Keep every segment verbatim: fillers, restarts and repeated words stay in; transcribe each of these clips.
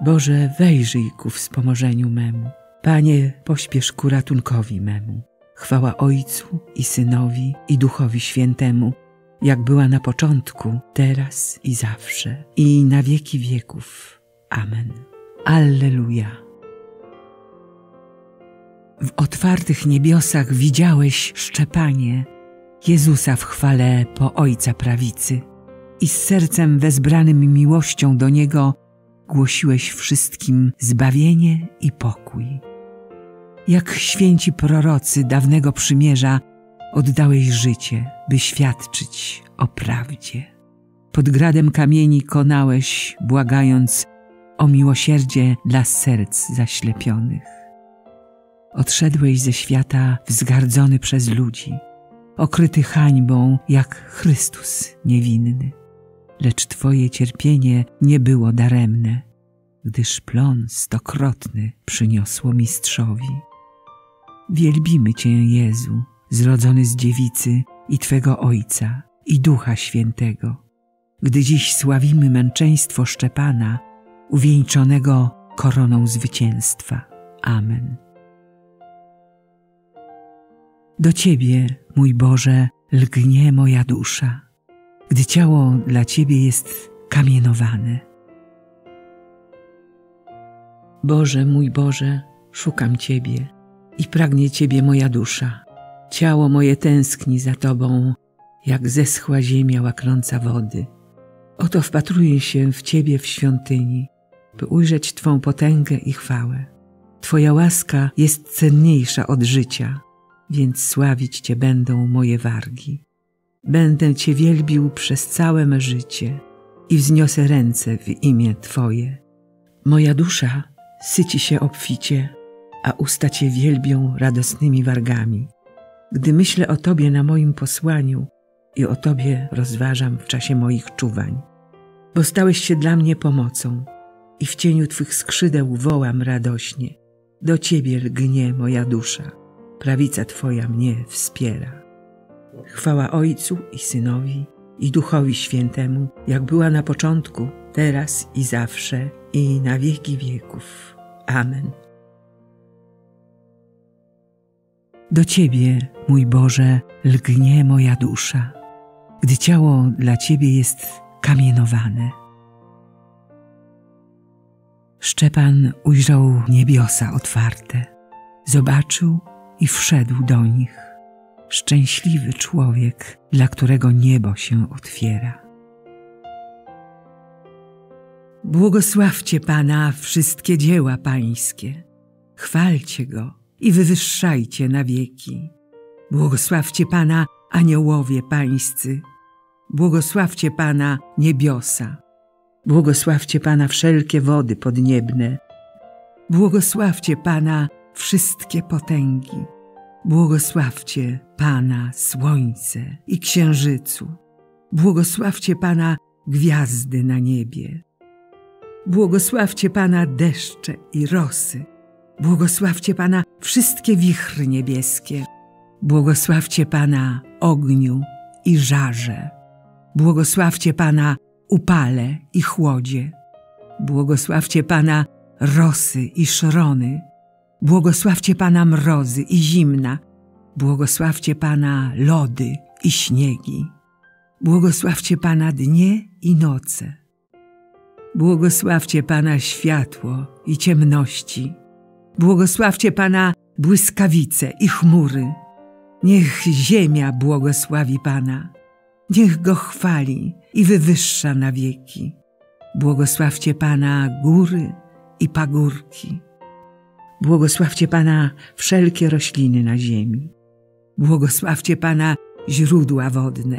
Boże, wejrzyj ku wspomożeniu memu. Panie, pośpiesz ku ratunkowi memu. Chwała Ojcu i Synowi, i Duchowi Świętemu, jak była na początku, teraz i zawsze, i na wieki wieków. Amen. Alleluja. W otwartych niebiosach widziałeś, Szczepanie, Jezusa w chwale po Ojca prawicy i z sercem wezbranym miłością do Niego głosiłeś wszystkim zbawienie i pokój. Jak święci prorocy dawnego przymierza oddałeś życie, by świadczyć o prawdzie. Pod gradem kamieni konałeś, błagając o miłosierdzie dla serc zaślepionych. Odszedłeś ze świata wzgardzony przez ludzi, okryty hańbą jak Chrystus niewinny. Lecz Twoje cierpienie nie było daremne, gdyż plon stokrotny przyniosło mistrzowi. Wielbimy Cię, Jezu, zrodzony z dziewicy i Twego Ojca, i Ducha Świętego, gdy dziś sławimy męczeństwo Szczepana, uwieńczonego koroną zwycięstwa. Amen. Do Ciebie, mój Boże, lgnie moja dusza, gdy ciało dla Ciebie jest kamienowane. Boże, mój Boże, szukam Ciebie i pragnie Ciebie moja dusza. Ciało moje tęskni za Tobą, jak zeschła ziemia łaknąca wody. Oto wpatruję się w Ciebie w świątyni, by ujrzeć Twą potęgę i chwałę. Twoja łaska jest cenniejsza od życia, więc sławić Cię będą moje wargi. Będę Cię wielbił przez całe me życie i wzniosę ręce w imię Twoje. Moja dusza syci się obficie, a usta Cię wielbią radosnymi wargami. Gdy myślę o Tobie na moim posłaniu i o Tobie rozważam w czasie moich czuwań, bo stałeś się dla mnie pomocą i w cieniu Twych skrzydeł wołam radośnie. Do Ciebie lgnie moja dusza, prawica Twoja mnie wspiera. Chwała Ojcu i Synowi, i Duchowi Świętemu, jak była na początku, teraz i zawsze, i na wieki wieków. Amen. Do Ciebie, mój Boże, lgnie moja dusza, gdy ciało dla Ciebie jest kamienowane. Szczepan ujrzał niebiosa otwarte, zobaczył i wszedł do nich. Szczęśliwy człowiek, dla którego niebo się otwiera. Błogosławcie Pana wszystkie dzieła Pańskie, chwalcie Go i wywyższajcie na wieki. Błogosławcie Pana, aniołowie Pańscy, błogosławcie Pana niebiosa, błogosławcie Pana wszelkie wody podniebne, błogosławcie Pana wszystkie potęgi. Błogosławcie Pana słońce i księżycu, błogosławcie Pana gwiazdy na niebie, błogosławcie Pana deszcze i rosy, błogosławcie Pana wszystkie wichry niebieskie, błogosławcie Pana ogniu i żarze, błogosławcie Pana upale i chłodzie, błogosławcie Pana rosy i szrony, błogosławcie Pana mrozy i zimna, błogosławcie Pana lody i śniegi, błogosławcie Pana dnie i noce, błogosławcie Pana światło i ciemności, błogosławcie Pana błyskawice i chmury. Niech ziemia błogosławi Pana, niech Go chwali i wywyższa na wieki. Błogosławcie Pana góry i pagórki. Błogosławcie Pana wszelkie rośliny na ziemi. Błogosławcie Pana źródła wodne.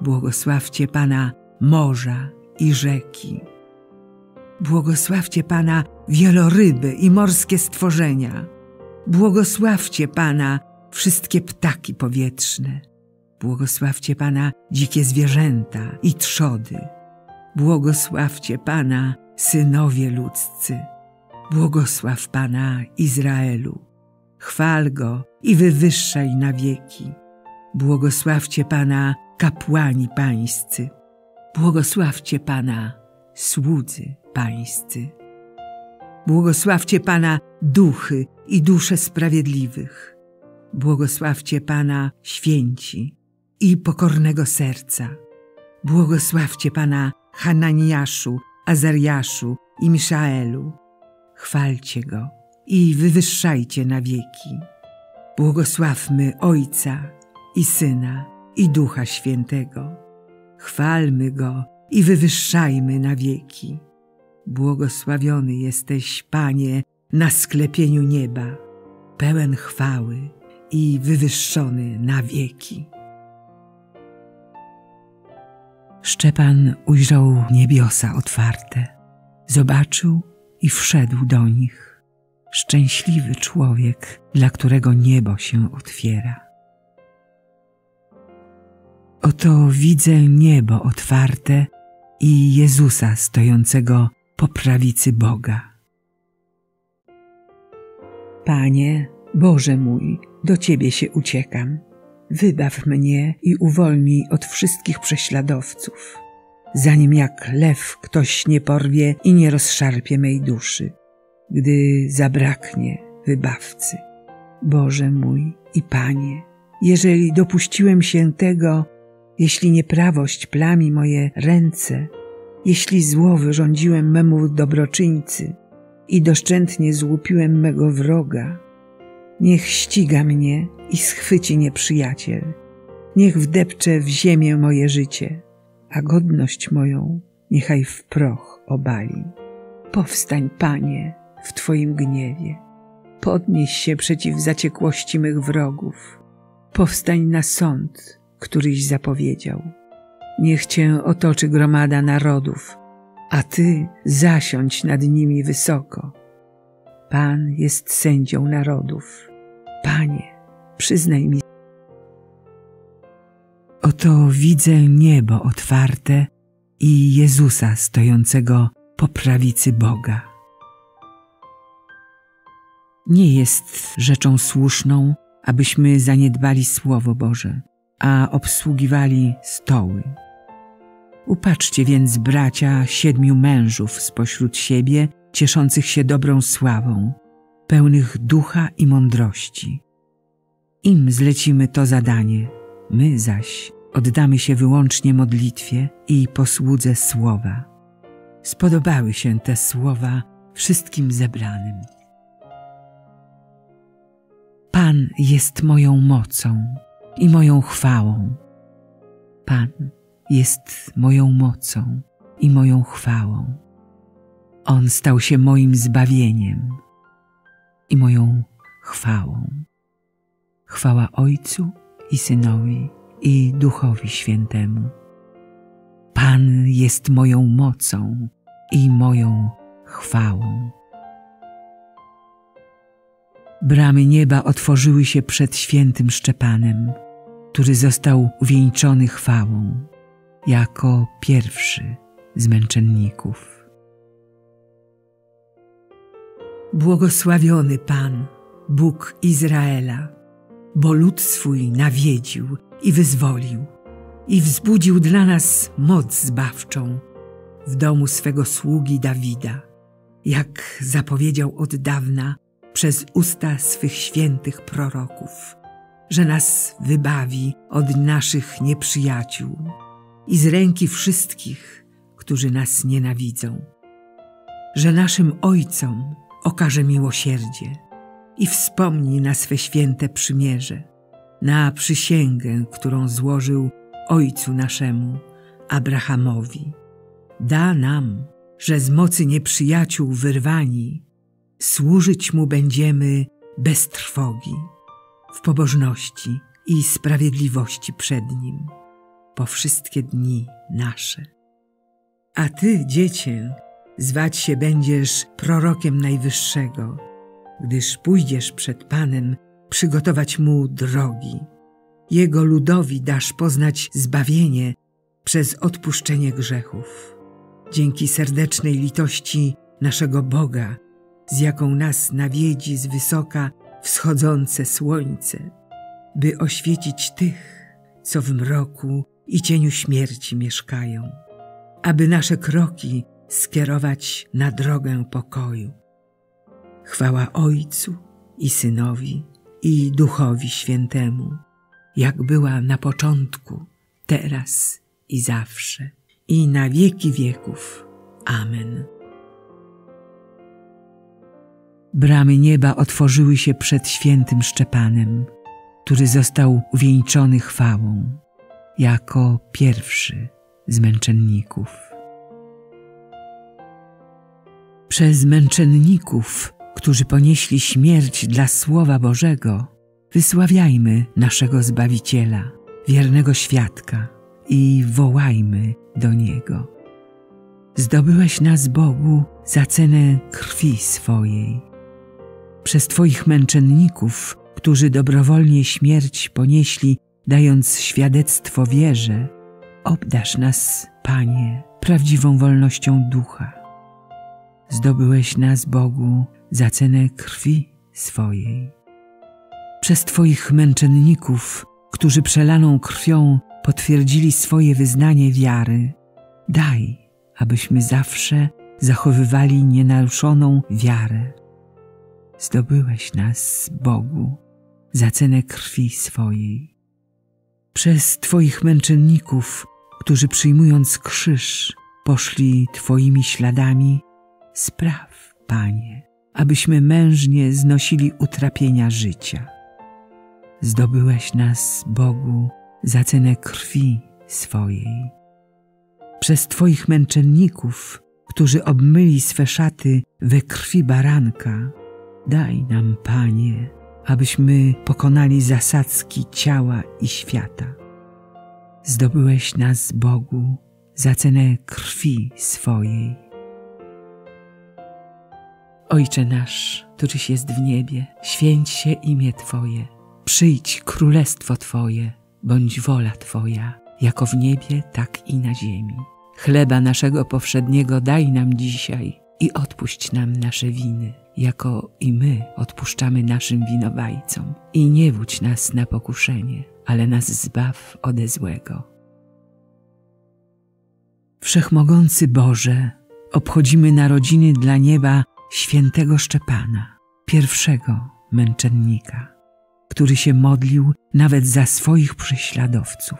Błogosławcie Pana morza i rzeki. Błogosławcie Pana wieloryby i morskie stworzenia. Błogosławcie Pana wszystkie ptaki powietrzne. Błogosławcie Pana dzikie zwierzęta i trzody. Błogosławcie Pana synowie ludzcy. Błogosław Pana Izraelu, chwal Go i wywyższaj na wieki. Błogosławcie Pana kapłani pańscy, błogosławcie Pana słudzy pańscy, Błogosławcie Pana duchy i dusze sprawiedliwych. Błogosławcie Pana święci i pokornego serca. Błogosławcie Pana Hananiaszu, Azariaszu i Miszaelu. Chwalcie Go i wywyższajcie na wieki. Błogosławmy Ojca i Syna i Ducha Świętego. Chwalmy Go i wywyższajmy na wieki. Błogosławiony jesteś, Panie, na sklepieniu nieba, pełen chwały i wywyższony na wieki. Szczepan ujrzał niebiosa otwarte, zobaczył i wszedł do nich. Szczęśliwy człowiek, dla którego niebo się otwiera. Oto widzę niebo otwarte i Jezusa stojącego po prawicy Boga. Panie, Boże mój, do Ciebie się uciekam. Wybaw mnie i uwolnij od wszystkich prześladowców, zanim jak lew ktoś nie porwie i nie rozszarpie mej duszy, gdy zabraknie wybawcy. Boże mój i Panie, jeżeli dopuściłem się tego, jeśli nieprawość plami moje ręce, jeśli zło wyrządziłem memu dobroczyńcy i doszczętnie złupiłem mego wroga, niech ściga mnie i schwyci nieprzyjaciel. Niech wdepcze w ziemię moje życie, a godność moją niechaj w proch obali. Powstań, Panie, w Twoim gniewie. Podnieś się przeciw zaciekłości mych wrogów. Powstań na sąd, któryś zapowiedział. Niech Cię otoczy gromada narodów, a Ty zasiądź nad nimi wysoko. Pan jest sędzią narodów. Panie, przyznaj mi. Oto widzę niebo otwarte i Jezusa stojącego po prawicy Boga. Nie jest rzeczą słuszną, abyśmy zaniedbali Słowo Boże, a obsługiwali stoły. Upatrzcie więc, bracia, siedmiu mężów spośród siebie, cieszących się dobrą sławą, pełnych ducha i mądrości. Im zlecimy to zadanie, my zaś oddamy się wyłącznie modlitwie i posłudze słowa. Spodobały się te słowa wszystkim zebranym. Pan jest moją mocą i moją chwałą. Pan jest moją mocą i moją chwałą. On stał się moim zbawieniem i moją chwałą. Chwała Ojcu i Synowi i Duchowi Świętemu. Pan jest moją mocą i moją chwałą. Bramy nieba otworzyły się przed świętym Szczepanem, który został uwieńczony chwałą, jako pierwszy z męczenników. Błogosławiony Pan, Bóg Izraela, bo lud swój nawiedził i wyzwolił i wzbudził dla nas moc zbawczą w domu swego sługi Dawida, jak zapowiedział od dawna przez usta swych świętych proroków, że nas wybawi od naszych nieprzyjaciół i z ręki wszystkich, którzy nas nienawidzą, że naszym ojcom okaże miłosierdzie i wspomni na swe święte przymierze, na przysięgę, którą złożył ojcu naszemu, Abrahamowi. Da nam, że z mocy nieprzyjaciół wyrwani, służyć mu będziemy bez trwogi, w pobożności i sprawiedliwości przed nim, po wszystkie dni nasze. A Ty, Dziecię, zwać się będziesz prorokiem Najwyższego, gdyż pójdziesz przed Panem przygotować Mu drogi. Jego ludowi dasz poznać zbawienie przez odpuszczenie grzechów, dzięki serdecznej litości naszego Boga, z jaką nas nawiedzi z wysoka wschodzące słońce, by oświecić tych, co w mroku i cieniu śmierci mieszkają, aby nasze kroki skierować na drogę pokoju. Chwała Ojcu i Synowi, i Duchowi Świętemu, jak była na początku, teraz i zawsze, i na wieki wieków. Amen. Bramy nieba otworzyły się przed świętym Szczepanem, który został uwieńczony chwałą, jako pierwszy z męczenników. Przez męczenników, którzy ponieśli śmierć dla Słowa Bożego, wysławiajmy naszego Zbawiciela, wiernego świadka, i wołajmy do Niego. Zdobyłeś nas, Bogu, za cenę krwi swojej. Przez Twoich męczenników, którzy dobrowolnie śmierć ponieśli, dając świadectwo wierze, obdarz nas, Panie, prawdziwą wolnością ducha. Zdobyłeś nas, Bogu, za cenę krwi swojej. Przez Twoich męczenników, którzy przelaną krwią potwierdzili swoje wyznanie wiary, daj, abyśmy zawsze zachowywali nienaruszoną wiarę. Zdobyłeś nas, Bogu, za cenę krwi swojej. Przez Twoich męczenników, którzy przyjmując krzyż, poszli Twoimi śladami, spraw, Panie, abyśmy mężnie znosili utrapienia życia. Zdobyłeś nas, Bogu, za cenę krwi swojej. Przez Twoich męczenników, którzy obmyli swe szaty we krwi baranka, daj nam, Panie, abyśmy pokonali zasadzki ciała i świata. Zdobyłeś nas, Bogu, za cenę krwi swojej. Ojcze nasz, któryś jest w niebie, święć się imię Twoje. Przyjdź królestwo Twoje, bądź wola Twoja, jako w niebie, tak i na ziemi. Chleba naszego powszedniego daj nam dzisiaj i odpuść nam nasze winy, jako i my odpuszczamy naszym winowajcom. I nie wódź nas na pokuszenie, ale nas zbaw ode złego. Wszechmogący Boże, obchodzimy narodziny dla nieba świętego Szczepana, pierwszego męczennika, który się modlił nawet za swoich prześladowców.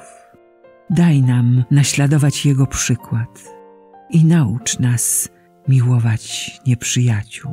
Daj nam naśladować jego przykład i naucz nas miłować nieprzyjaciół.